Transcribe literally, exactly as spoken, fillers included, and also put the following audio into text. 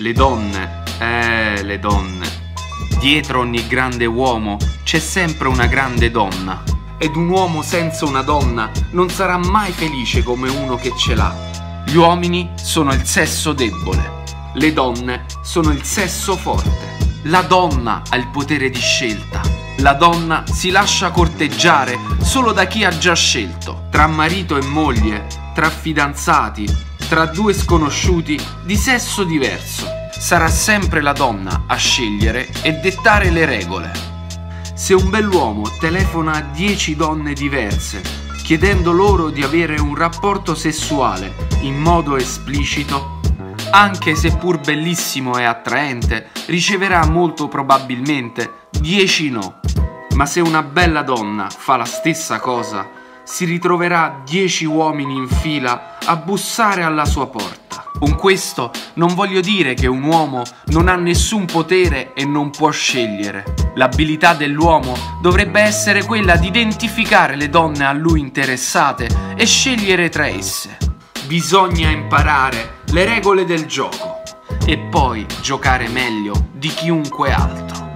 Le donne, eh, le donne. Dietro ogni grande uomo c'è sempre una grande donna. Ed un uomo senza una donna non sarà mai felice come uno che ce l'ha. Gli uomini sono il sesso debole. Le donne sono il sesso forte. La donna ha il potere di scelta. La donna si lascia corteggiare solo da chi ha già scelto. Tra marito e moglie, tra fidanzati, tra due sconosciuti di sesso diverso, sarà sempre la donna a scegliere e dettare le regole. Se un bell'uomo telefona a dieci donne diverse, chiedendo loro di avere un rapporto sessuale in modo esplicito, anche se pur bellissimo e attraente, riceverà molto probabilmente dieci no. Ma se una bella donna fa la stessa cosa, si ritroverà dieci uomini in fila a bussare alla sua porta. Con questo non voglio dire che un uomo non ha nessun potere e non può scegliere. L'abilità dell'uomo dovrebbe essere quella di identificare le donne a lui interessate e scegliere tra esse. Bisogna imparare le regole del gioco e poi giocare meglio di chiunque altro.